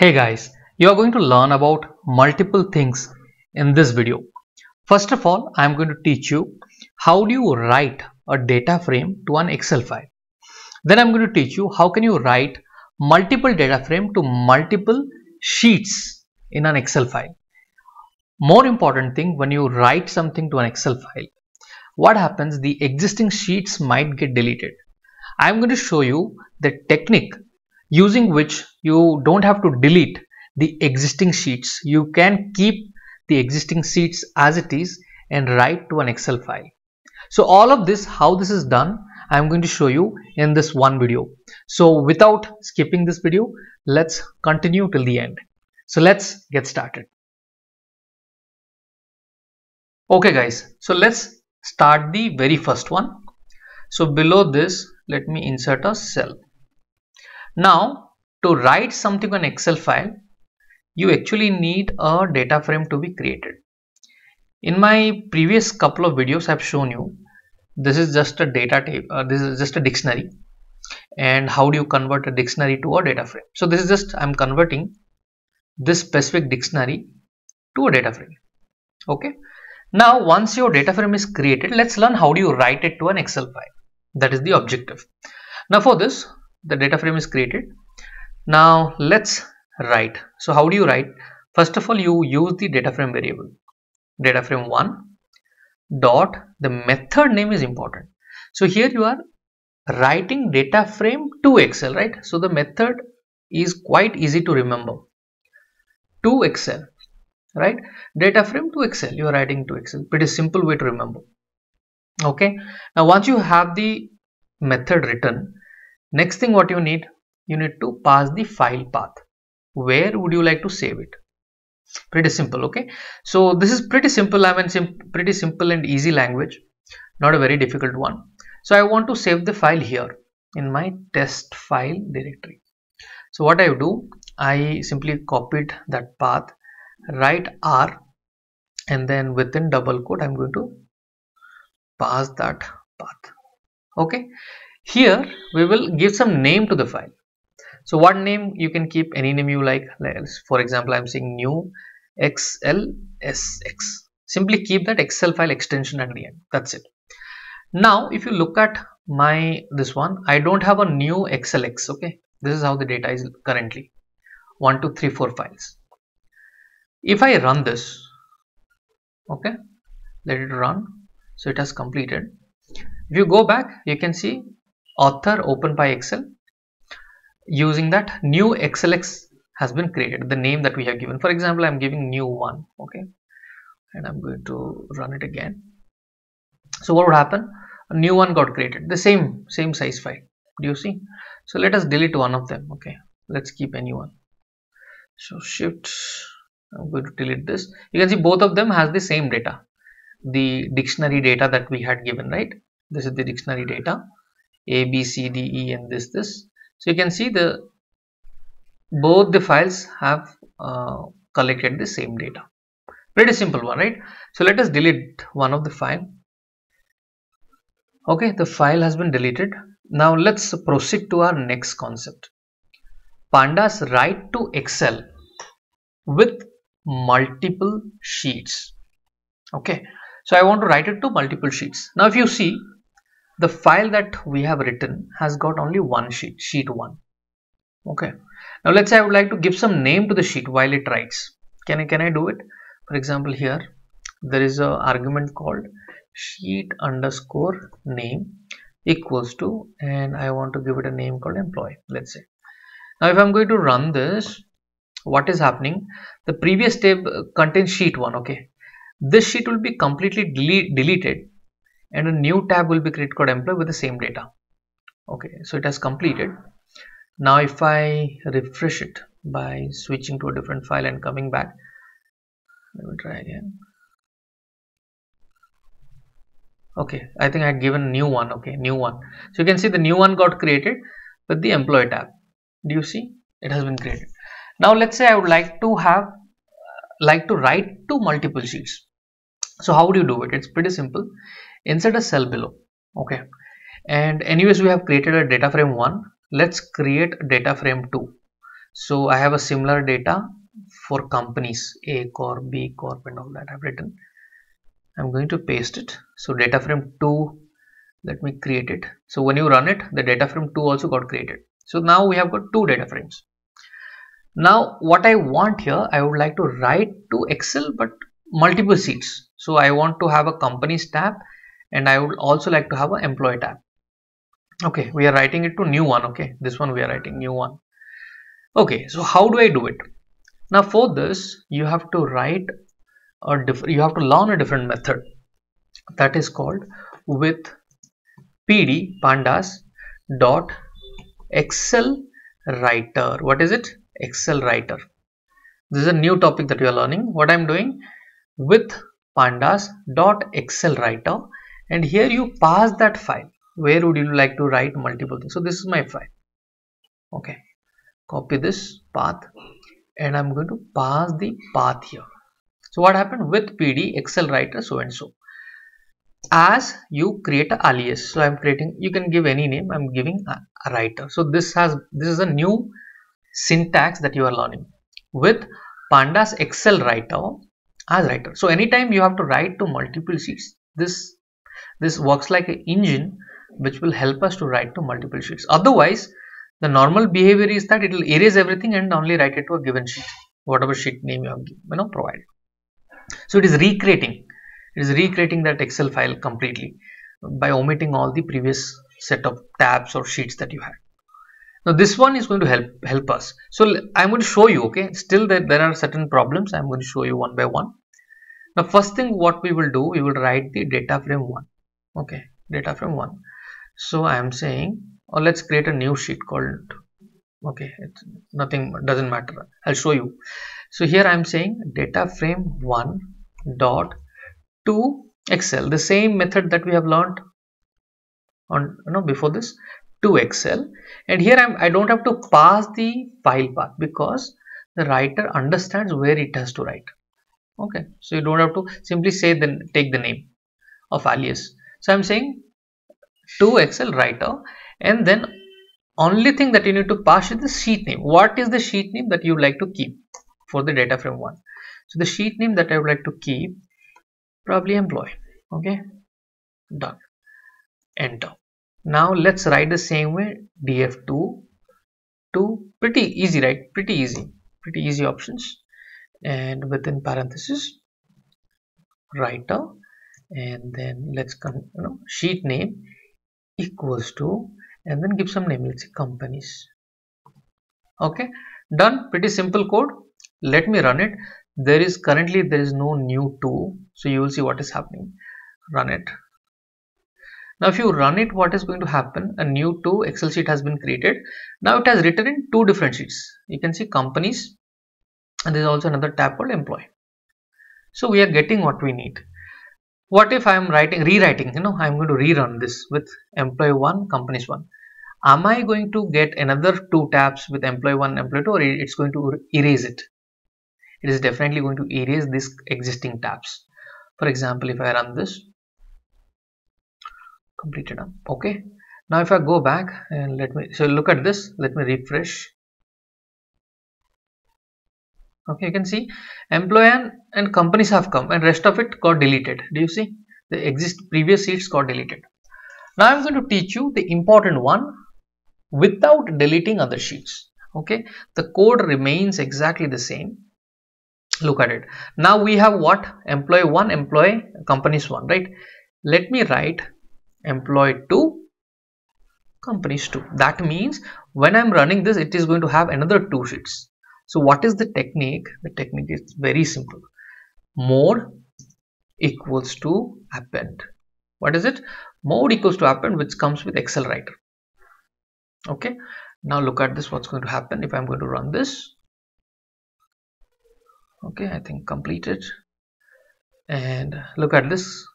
Hey guys, you are going to learn about multiple things in this video. First of all, I am going to teach you how do you write a data frame to an Excel file. Then I am going to teach you how can you write multiple data frame to multiple sheets in an Excel file. More important thing, when you write something to an Excel file, what happens? The existing sheets might get deleted. I am going to show you the technique using which you don't have to delete the existing sheets. You can keep the existing sheets as it is and write to an Excel file. So all of this, how this is done, I am going to show you in this one video. So without skipping this video, let's continue till the end. So let's get started. Okay guys, so let's start the very first one. So below this, let me insert a cell. Now, to write something on Excel file, you actually need a data frame to be created. In my previous couple of videos, I've shown you this is just a data table. This is just a dictionary, and how do you convert a dictionary to a data frame? So this is just I'm converting this specific dictionary to a data frame. Okay. Now, once your data frame is created, let's learn how do you write it to an Excel file. That is the objective. Now, for this, the data frame is created. Now let's write. So how do you write? First of all, you use the data frame variable, data frame 1 dot, the method name is important. So here you are writing data frame to Excel, right? So the method is quite easy to remember, to Excel, right? Data frame to Excel, you are writing to Excel. Pretty simple way to remember. Okay, now once you have the method written, next thing what you need to pass the file path. Where would you like to save it? Pretty simple, okay? So this is pretty simple, I mean pretty simple and easy language, not a very difficult one. So I want to save the file here in my test file directory. So what I do, I simply copied that path, write R, and then within double quote, I'm going to pass that path, okay? Here we will give some name to the file. So what name? You can keep any name you like. For example, I'm saying new xlsx. Simply keep that Excel file extension at the end. That's it. Now if you look at my this one, I don't have a new xlx. Okay, this is how the data is currently 1 2 3 4 files. If I run this, okay, let it run. So it has completed. If you go back, you can see author open by Excel. Using that, new xlx has been created, the name that we have given. For example, I'm giving new one, okay, and I'm going to run it again. So what would happen? A new one got created, the same size file. Do you see? So let us delete one of them. Okay, let's keep any one. So shift, I'm going to delete this. You can see both of them has the same data, the dictionary data that we had given, right? This is the dictionary data, A, B, C, D, E, and this. So you can see both the files have collected the same data. Pretty simple one, right? So let us delete one of the file. Okay, the file has been deleted. Now let's proceed to our next concept. Pandas write to Excel with multiple sheets. Okay, so I want to write it to multiple sheets. Now if you see, the file that we have written has got only one sheet, sheet 1. Okay. Now let's say I would like to give some name to the sheet while it writes. Can I do it? For example, here there is an argument called sheet underscore name equals to, and I want to give it a name called employee, let's say. Now if I'm going to run this, what is happening? The previous tab contains sheet 1. Okay. This sheet will be completely deleted. And a new tab will be created called employee with the same data. Okay, so it has completed. Now if I refresh it by switching to a different file and coming back, let me try again. Okay, I think I had given a new one. Okay, new one. So you can see the new one got created with the employee tab. Do you see? It has been created. Now let's say I would like to have write to multiple sheets. So how do you do it? It's pretty simple. Insert a cell below, okay, and anyways we have created a data frame 1. Let's create data frame 2. So I have a similar data for companies, A Corp, B Corp and all that I've written. I'm going to paste it. So data frame 2, let me create it. So when you run it, the data frame 2 also got created. So now we have got two data frames. Now what I want here, I would like to write to Excel, but multiple sheets. So I want to have a companies tab and I would also like to have an employee tab. Okay, we are writing it to new one. Okay, this one we are writing new one. Okay, so how do I do it? Now for this, you have to write a learn a different method that is called with pd pandas dot Excel writer. What is it? Excel writer. This is a new topic that you are learning. What I'm doing with pandas dot Excel writer, and here you pass that file. Where would you like to write multiple things? So this is my file. Okay, copy this path and I'm going to pass the path here. So what happened with PD Excel writer so and so, as you create an alias. So I'm creating, you can give any name, I'm giving a writer. So this is a new syntax that you are learning with pandas Excel writer as writer. So anytime you have to write to multiple sheets, this works like an engine which will help us to write to multiple sheets. Otherwise, the normal behavior is that it will erase everything and only write it to a given sheet, whatever sheet name you have provided. So it is recreating that Excel file completely by omitting all the previous set of tabs or sheets that you had. Now this one is going to help us. So I'm going to show you. Okay, still there are certain problems. I'm going to show you one by one. Now first thing what we will do, we will write the data frame 1. Okay, data frame 1. So I am saying, or let's create a new sheet called, okay, it's nothing, doesn't matter, I'll show you. So here I am saying data frame 1 dot to Excel, the same method that we have learned on before this, to Excel. And here I don't have to pass the file path because the writer understands where it has to write. Okay, so you don't have to simply say then take the name of alias. So I'm saying to Excel writer, and then only thing that you need to pass is the sheet name. What is the sheet name that you would like to keep for the data frame 1? So the sheet name that I would like to keep, probably employee. Okay, done, enter. Now let's write the same way df2 to, pretty easy, right? Pretty easy options, and within parenthesis writer, and then let's sheet name equals to, and then give some name, let's say companies. Okay, done. Pretty simple code. Let me run it. There is no new to, so you will see what is happening. Run it. Now if you run it, what is going to happen? A new to Excel sheet has been created. Now it has written in two different sheets. You can see companies, and there is also another tab called employee. So we are getting what we need. What if I am rewriting, I'm going to rerun this with employee 1, companies 1. Am I going to get another two tabs with employee 1, employee 2, or it's going to erase it? It is definitely going to erase these existing tabs. For example, if I run this, completed. Okay. Now if I go back and so look at this, let me refresh. Okay, you can see employee and companies have come and rest of it got deleted. Do you see? The previous sheets got deleted. Now I'm going to teach you the important one without deleting other sheets. Okay, the code remains exactly the same. Look at it. Now we have what? Employee 1, employee, companies 1, right? Let me write employee 2, companies 2. That means when I'm running this, it is going to have another two sheets. So what is the technique? The technique is very simple. Mode equals to append. What is it? Mode equals to append, which comes with Excel writer. Okay. Now look at this. What's going to happen if I'm going to run this? Okay, I think completed. And look at this.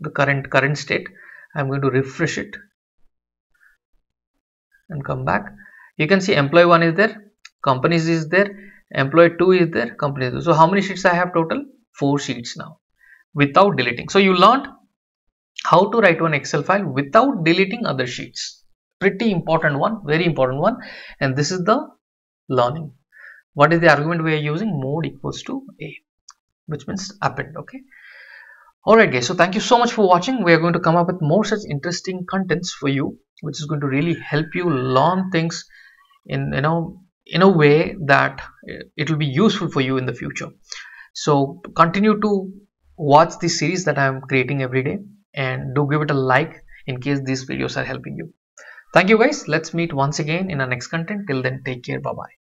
The current state. I'm going to refresh it and come back. You can see employee 1 is there, companies is there, employee 2 is there, companies 2. So how many sheets I have total? 4 sheets now, without deleting. So you learned how to write an Excel file without deleting other sheets. Pretty important one, very important one. And this is the learning. What is the argument we are using? Mode equals to A, which means append. Okay. Alright guys, so thank you so much for watching. We are going to come up with more such interesting contents for you, which is going to really help you learn things in, you know, in a way that it will be useful for you in the future. So continue to watch the series that I am creating every day, and do give it a like in case these videos are helping you. Thank you guys. Let's meet once again in our next content. Till then, take care. Bye bye.